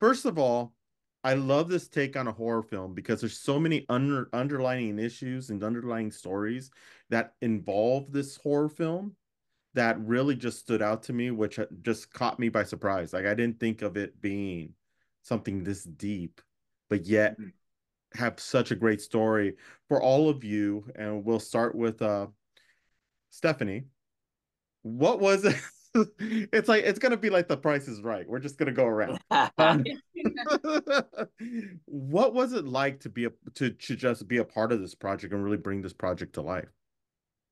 First of all, I love this take on a horror film because there's so many underlining issues and underlying stories that involve this horror film that really just stood out to me, which just caught me by surprise. Like, I didn't think of it being something this deep, but yet have such a great story for all of you. And we'll start with Stephanie. What was it? It's like, it's going to be like The Price is Right. We're just going to go around. What was it like to be to just be a part of this project and really bring this project to life?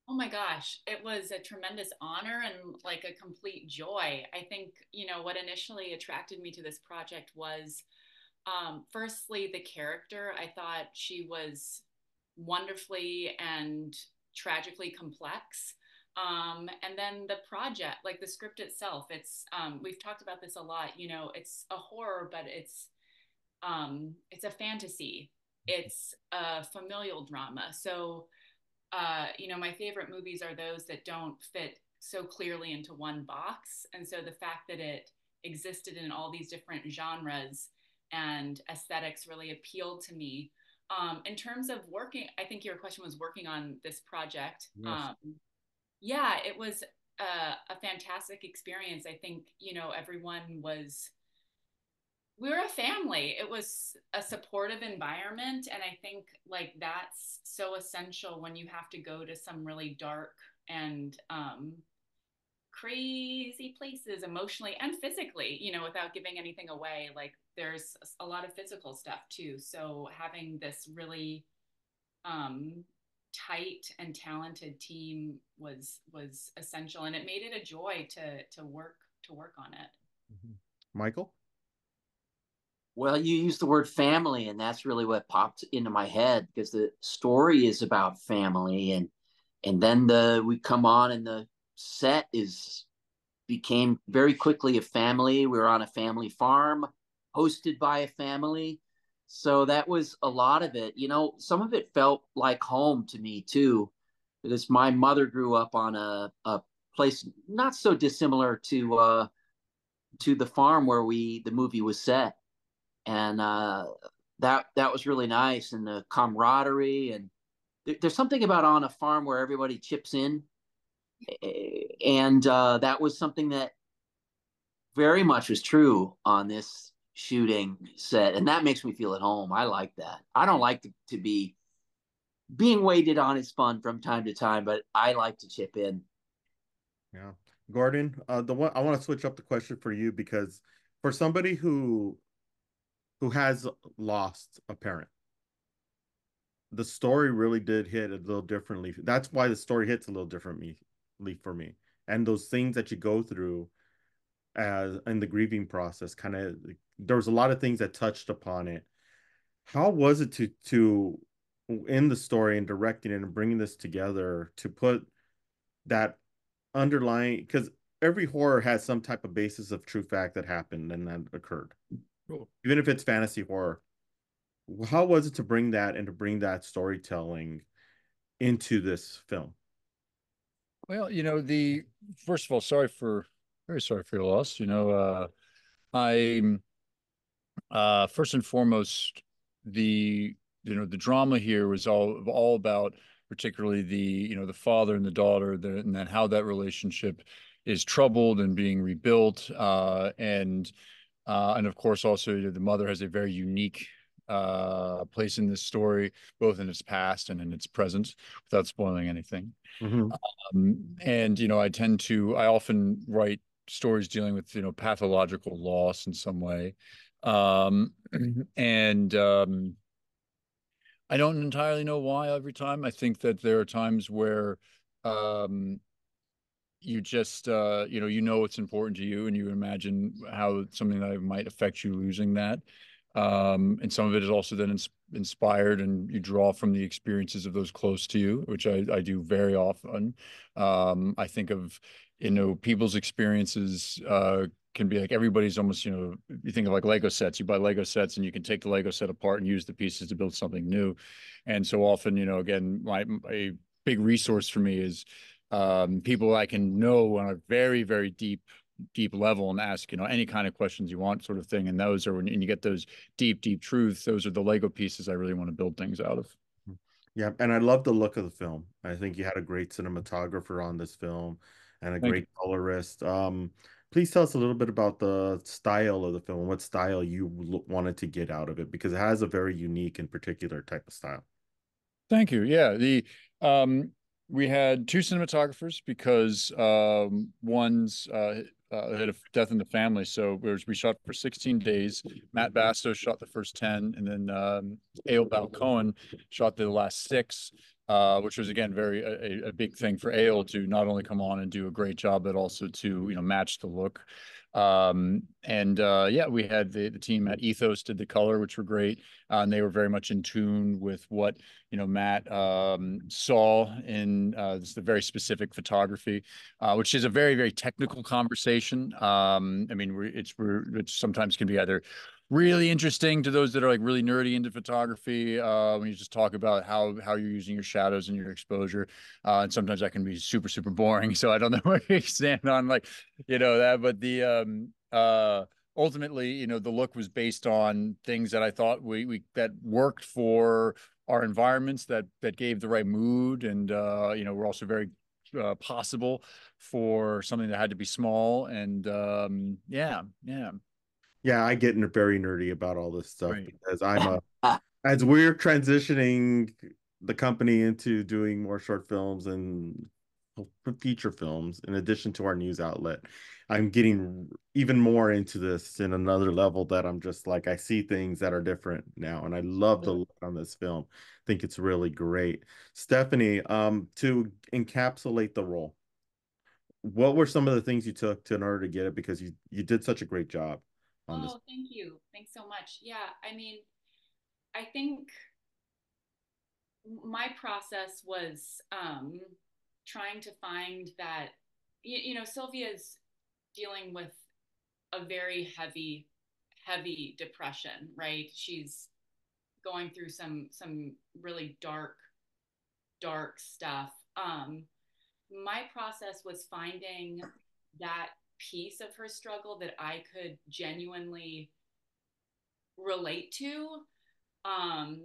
Oh my gosh, it was a tremendous honor and like a complete joy. I think, you know, what initially attracted me to this project was firstly, the character. I thought she was wonderfully and tragically complex. And then the project, like the script itself, it's, we've talked about this a lot, you know, it's a horror, but it's a fantasy, it's a familial drama. So, you know, my favorite movies are those that don't fit so clearly into one box. And so the fact that it existed in all these different genres and aesthetics really appealed to me. In terms of working, I think your question was working on this project. Yes. Yeah, it was a fantastic experience. I think, you know, everyone was, we were a family. It was a supportive environment. And I think like that's so essential when you have to go to some really dark and crazy places emotionally and physically, you know, without giving anything away. Like there's a lot of physical stuff too. So having this really, tight and talented team was essential, and it made it a joy to work on it. Mm-hmm. Michael? Well, you used the word family, and that's really what popped into my head, because the story is about family, and then we come on and the set became very quickly a family. We were on a family farm, hosted by a family. So that was a lot of it. You know, some of it felt like home to me too, because my mother grew up on a place not so dissimilar to the farm where the movie was set. And that was really nice, and the camaraderie, and there's something about on a farm where everybody chips in. And that was something that very much was true on this shooting set, and that makes me feel at home. I like that. I don't like to be being waited on. Is fun from time to time, but I like to chip in. Yeah. Gordon, the one I want to switch up the question for you, because for somebody who has lost a parent, the story really did hit a little differently. That's why the story hits a little differently for me, and those things that you go through as in the grieving process, kind of, there was a lot of things that touched upon it. How was it to end the story and directing it and bringing this together to put that underlying, because every horror has some type of basis of true fact that happened and that occurred. Cool. Even if it's fantasy horror, how was it to bring that and to bring that storytelling into this film? Well, you know, first of all, very sorry for your loss. You know, I'm first and foremost, the drama here was all about particularly the father and the daughter, and then how that relationship is troubled and being rebuilt, and of course also the mother has a very unique place in this story, both in its past and in its present, without spoiling anything. Mm-hmm. And you know, I often write stories dealing with, you know, pathological loss in some way. I don't entirely know why every time. I think that there are times where you just, you know it's important to you, and you imagine how something that might affect you losing that. And some of it is also then inspired, and you draw from the experiences of those close to you, which I do very often. I think of, you know, people's experiences can be like, everybody's almost, you know, you think of like Lego sets, you buy Lego sets and you can take the Lego set apart and use the pieces to build something new. And so often, you know, again, a big resource for me is people I can know on a very, very deep deep level and ask, you know, any kind of questions you want, sort of thing. And those are when you get those deep, deep truths. Those are the Lego pieces I really want to build things out of. Yeah. And I love the look of the film. I think you had a great cinematographer on this film and a great colorist. Please tell us a little bit about the style of the film, what style you wanted to get out of it, because it has a very unique and particular type of style. Thank you. Yeah. We had two cinematographers because one's had a death in the family. So we shot for 16 days. Matt Bastos shot the first 10, and then A.L. Balcon shot the last 6, which was, again, a big thing for A.L. to not only come on and do a great job, but also to, you know, match the look. Yeah, we had the team at Ethos did the color, which were great. And they were very much in tune with what, you know, Matt saw in the very specific photography, which is a very, very technical conversation. I mean, it sometimes can be either really interesting to those that are like really nerdy into photography, when you just talk about how you're using your shadows and your exposure, and sometimes that can be super, super boring. So I don't know where you stand on, like, you know, that, but the ultimately, you know, the look was based on things that I thought that worked for our environments, that gave the right mood, and you know, we're also very possible for something that had to be small. And yeah, I get very nerdy about all this stuff, right? Because as we're transitioning the company into doing more short films and feature films, in addition to our news outlet, I'm getting even more into this in another level that I'm just like, I see things that are different now. And I love the look on this film. I think it's really great. Stephanie, to encapsulate the role, what were some of the things you took in order to get it? Because you did such a great job. Oh, thank you. Thanks so much. Yeah, I mean, I think my process was trying to find that, you know, Sylvia's dealing with a very heavy, heavy depression, right? She's going through some really dark stuff. My process was finding that piece of her struggle that I could genuinely relate to, and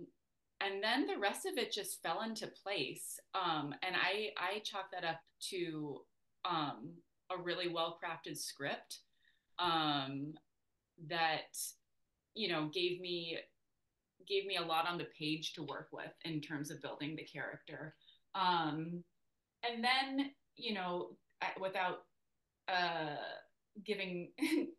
then the rest of it just fell into place, and I chalk that up to a really well-crafted script that, you know, gave me a lot on the page to work with in terms of building the character, and then, you know, without giving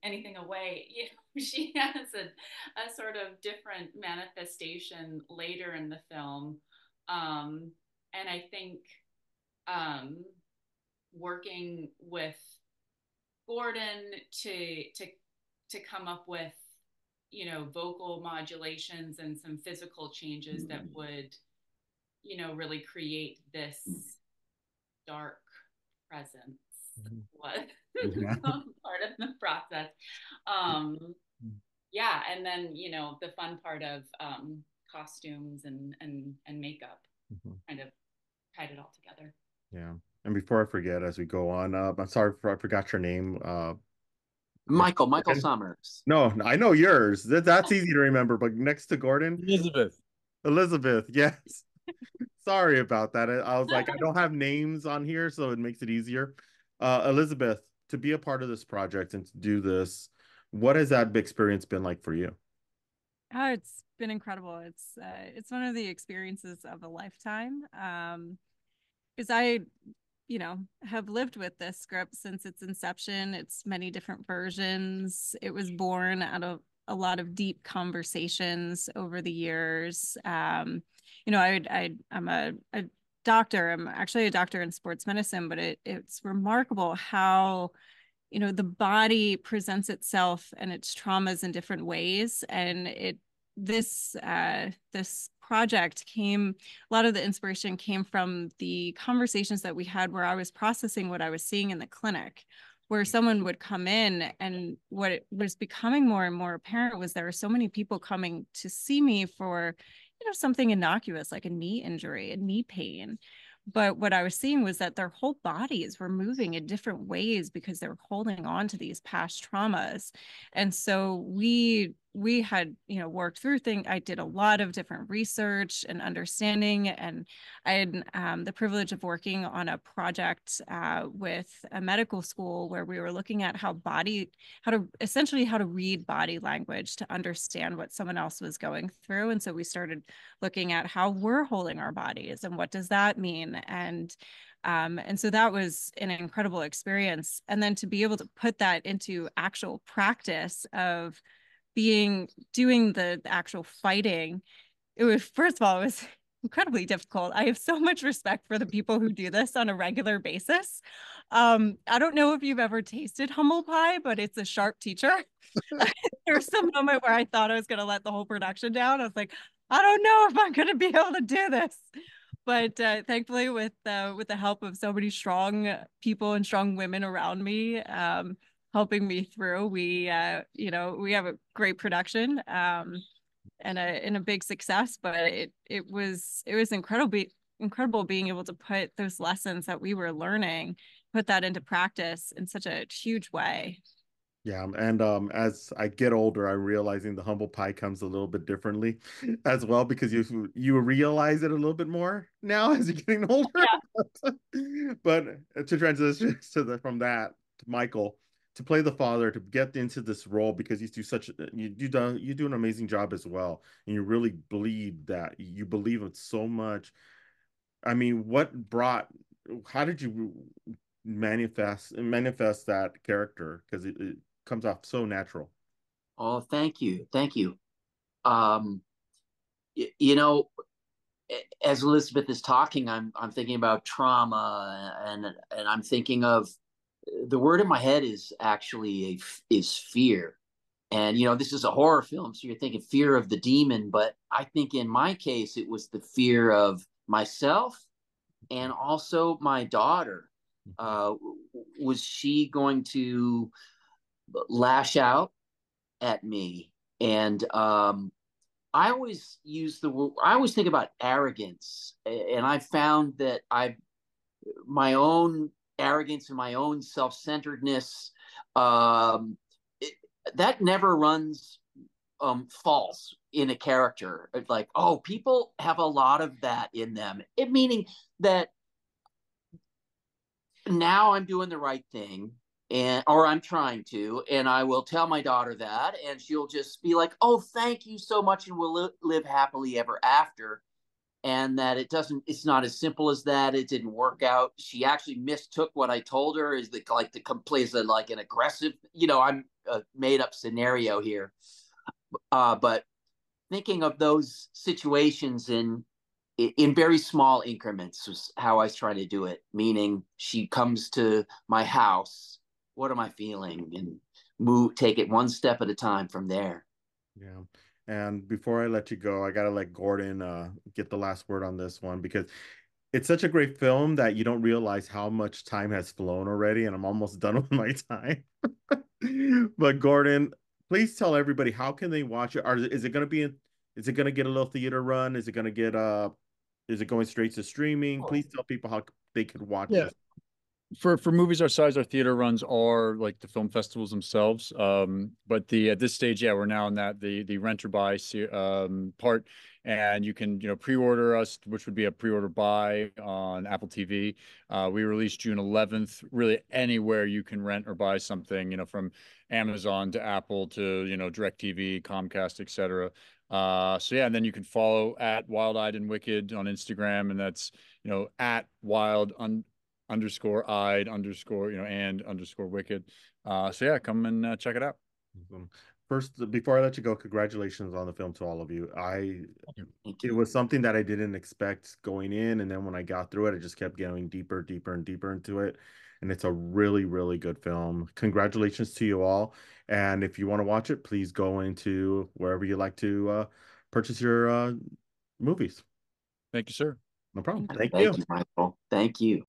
anything away, you know, she has a sort of different manifestation later in the film, and I think working with Gordon to come up with, you know, vocal modulations and some physical changes that would, you know, really create this dark presence was part of the process. Yeah, and then, you know, the fun part of costumes and makeup kind of tied it all together. Yeah. And before I forget, as we go on, I'm sorry, I forgot your name. Michael Sommers. No, I know yours. That's easy to remember. But next to Gordon, Elizabeth. Yes. Sorry about that. I was like, I don't have names on here, so it makes it easier. Elizabeth, to be a part of this project and to do this, what has that experience been like for you? Oh, it's been incredible. It's one of the experiences of a lifetime. Because I, you know, have lived with this script since its inception. It's many different versions. It was born out of a lot of deep conversations over the years. You know, I'm a doctor. I'm actually a doctor in sports medicine, but it's remarkable how, you know, the body presents itself and its traumas in different ways. And this project a lot of the inspiration came from the conversations that we had where I was processing what I was seeing in the clinic, where someone would come in, and what it was becoming more and more apparent was there were so many people coming to see me for, you know, something innocuous like a knee injury, a knee pain, But what I was seeing was that their whole bodies were moving in different ways because they were holding on to these past traumas. And so we had, you know, worked through things. I did a lot of different research and understanding, and I had the privilege of working on a project with a medical school where we were looking at how to read body language to understand what someone else was going through. And so we started looking at how we're holding our bodies and what does that mean. And so that was an incredible experience. And then to be able to put that into actual practice of doing the actual fighting, it was, first of all, it was incredibly difficult. I have so much respect for the people who do this on a regular basis. I don't know if you've ever tasted humble pie, but it's a sharp teacher. There was some moment where I thought I was going to let the whole production down. I was like, I don't know if I'm going to be able to do this. But thankfully, with the help of so many strong people and strong women around me, helping me through, we have a great production and a big success. But it was incredible being able to put those lessons that we were learning, put that into practice in such a huge way. Yeah, and as I get older, I'm realizing the humble pie comes a little bit differently as well, because you realize it a little bit more now as you're getting older. Yeah. But to transition from that to Michael, to play the father, to get into this role, because you do an amazing job as well, and you really believe that. You believe it so much. I mean, how did you manifest that character? Because it comes off so natural. Oh, thank you. You know, as Elizabeth is talking, I'm thinking about trauma, and I'm thinking of, the word in my head is actually is fear. And, you know, this is a horror film, so you're thinking fear of the demon, but I think in my case, it was the fear of myself and also my daughter. Was she going to lash out at me? And I always think about arrogance, and I found that my own arrogance and my own self-centeredness, that never runs false in a character. It's like, oh, people have a lot of that in them. It meaning that now I'm doing the right thing, or I'm trying to, and I will tell my daughter that, and she'll just be like, oh, thank you so much, and we'll live happily ever after. And that it's not as simple as that. It didn't work out. She actually mistook what I told her is that like the complaints are like an aggressive, you know, I'm a made up scenario here. But thinking of those situations in very small increments was how I was trying to do it. Meaning, she comes to my house, what am I feeling? And take it one step at a time from there. Yeah. And before I let you go, I got to let Gordon get the last word on this one, because it's such a great film that you don't realize how much time has flown already. And I'm almost done with my time. But Gordon, please tell everybody, how can they watch it? Is it going to get a little theater run? Is it going to get is it going straight to streaming? Please tell people how they could watch it. For movies our size, our theater runs are like the film festivals themselves. But at this stage, yeah, we're now in that the rent or buy part, and you can pre-order us, which would be a pre-order buy on Apple TV. We release June 11th. Really, anywhere you can rent or buy something, from Amazon to Apple to DirecTV, Comcast, etc. So yeah, and then you can follow at Wild Eyed and Wicked on Instagram, and that's at Wild _eyed_and_wicked. So yeah, come and check it out. Awesome. First, before I let you go, congratulations on the film to all of you. It was something that I didn't expect going in, and then when I got through it, I just kept going deeper into it, and it's a really, really good film. Congratulations to you all, and if you want to watch it, please go into wherever you like to purchase your movies. Thank you, sir. No problem. Thank you, Michael. Thank you.